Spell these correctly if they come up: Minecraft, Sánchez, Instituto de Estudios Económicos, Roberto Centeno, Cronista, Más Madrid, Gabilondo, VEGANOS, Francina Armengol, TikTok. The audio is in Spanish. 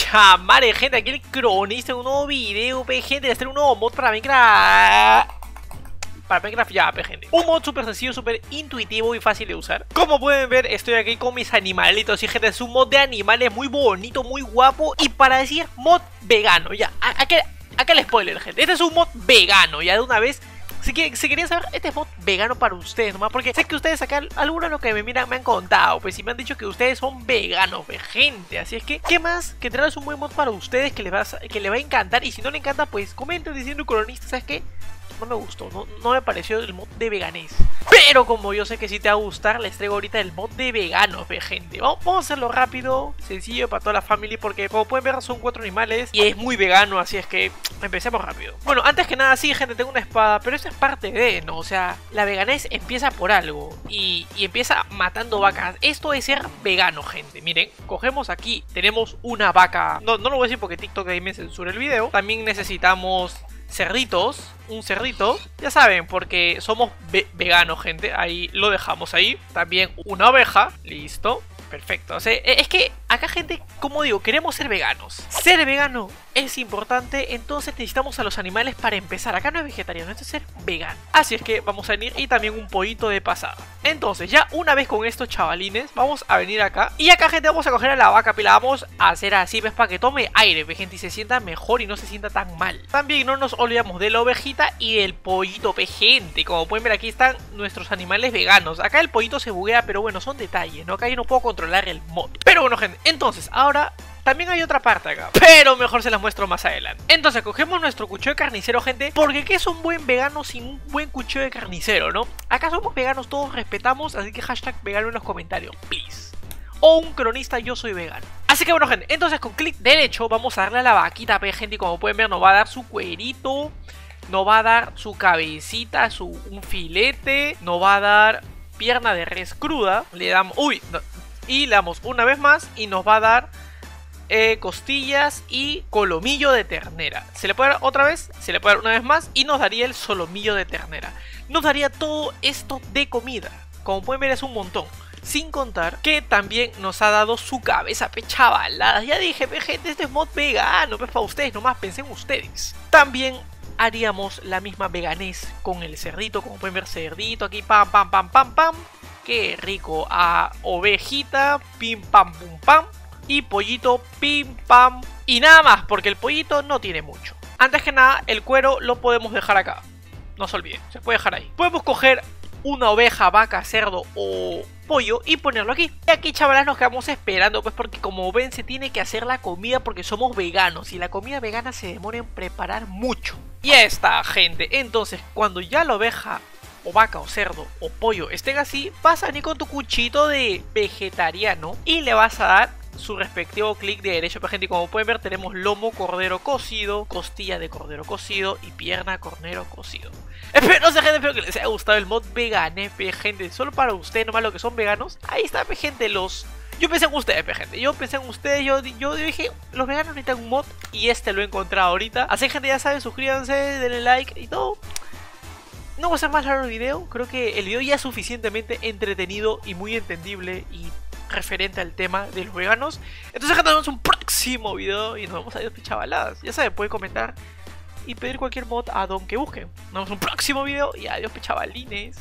Chamare, gente, aquí el cronista de un nuevo video, gente, de hacer un nuevo mod para Minecraft. Para Minecraft ya, gente. Un mod súper sencillo, súper intuitivo y fácil de usar. Como pueden ver, estoy aquí con mis animalitos. Y gente, es un mod de animales muy bonito, muy guapo. Y para decir mod vegano, ya, acá el spoiler, gente. Este es un mod vegano, ya de una vez. Si querían saber, este es mod vegano para ustedes nomás, porque sé que ustedes acá, algunos de los que me miran me han contado, pues si me han dicho que ustedes son veganos, gente. Así es que, ¿qué más? Que traerles un buen mod para ustedes que les va a encantar. Y si no le encanta, pues comenten diciendo, cronista, ¿sabes qué? No me gustó, no me pareció el mod de veganés. Pero como yo sé que sí te va a gustar, les traigo ahorita el mod de veganos, gente. Vamos a hacerlo rápido, sencillo para toda la familia, porque como pueden ver son 4 animales y es muy vegano, así es que empecemos rápido. Bueno, antes que nada, sí, gente, tengo una espada, pero eso es parte de, ¿no? O sea, la veganés empieza por algo y empieza matando vacas. Esto es ser vegano, gente. Miren, cogemos aquí, tenemos una vaca. No lo voy a decir porque TikTok ahí me censura el video. También necesitamos cerditos, un cerdito, ya saben, porque somos veganos, gente. Ahí lo dejamos ahí. También una oveja, listo, perfecto. O sea, es que acá, gente, como digo, queremos ser veganos. Ser vegano es importante, entonces necesitamos a los animales para empezar. Acá no es vegetariano, esto es ser vegano. Así es que vamos a venir y también un pollito de pasada. Entonces, ya una vez con estos chavalines, vamos a venir acá. Y acá, gente, vamos a coger a la vaca y la vamos a hacer así, ¿ves? Para que tome aire, ¿ves, gente? Y se sienta mejor y no se sienta tan mal. También no nos olvidamos de la ovejita y del pollito, ¿ves, gente? Como pueden ver, aquí están nuestros animales veganos. Acá el pollito se buguea, pero bueno, son detalles, ¿no? Acá yo no puedo controlar el mod. Pero bueno, gente, entonces, ahora también hay otra parte acá, pero mejor se las muestro más adelante. Entonces, cogemos nuestro cuchillo de carnicero, gente, porque ¿qué es un buen vegano sin un buen cuchillo de carnicero, no? Acá somos veganos, todos respetamos, así que hashtag vegano en los comentarios, please. O un cronista, yo soy vegano. Así que bueno, gente, entonces con clic derecho vamos a darle a la vaquita, gente, y como pueden ver nos va a dar su cuerito, nos va a dar su cabecita, un filete, nos va a dar pierna de res cruda, le damos, y le damos una vez más y nos va a dar costillas y colomillo de ternera. Se le puede dar otra vez, se le puede dar una vez más y nos daría el solomillo de ternera. Nos daría todo esto de comida. Como pueden ver es un montón. Sin contar que también nos ha dado su cabeza, chavaladas. Ya dije, gente, este es mod vegano, para ustedes nomás, pensé en ustedes. También haríamos la misma veganés con el cerdito. Como pueden ver, cerdito aquí, pam, pam, pam, pam, pam. Qué rico. A ovejita, pim, pam, pum, pam. Y pollito, pim, pam. Y nada más, porque el pollito no tiene mucho. Antes que nada, el cuero lo podemos dejar acá. No se olviden, se puede dejar ahí. Podemos coger una oveja, vaca, cerdo o pollo y ponerlo aquí. Y aquí, chavalas, nos quedamos esperando, pues, porque como ven, se tiene que hacer la comida porque somos veganos. Y la comida vegana se demora en preparar mucho. Y ya está, gente. Entonces, cuando ya la oveja o vaca o cerdo o pollo estén así, vas a venir con tu cuchito de vegetariano y le vas a dar su respectivo clic de derecho, gente, y como pueden ver tenemos lomo cordero cocido, costilla de cordero cocido y pierna cordero cocido. Espero, gente, espero que les haya gustado el mod veganés, gente, solo para ustedes nomás, los que son veganos. Ahí está, gente, yo pensé en ustedes, gente, yo dije, los veganos necesitan un mod y este lo he encontrado ahorita. Así, gente, ya saben, suscríbanse, denle like y todo. No voy a hacer más largo el video, creo que el video ya es suficientemente entretenido y muy entendible y referente al tema de los veganos. Entonces, gente, nos vemos en un próximo video y nos vamos a ir, pichavalas. Ya saben, pueden comentar y pedir cualquier mod add-on que busquen. Nos vemos en un próximo video y adiós, pichavalines.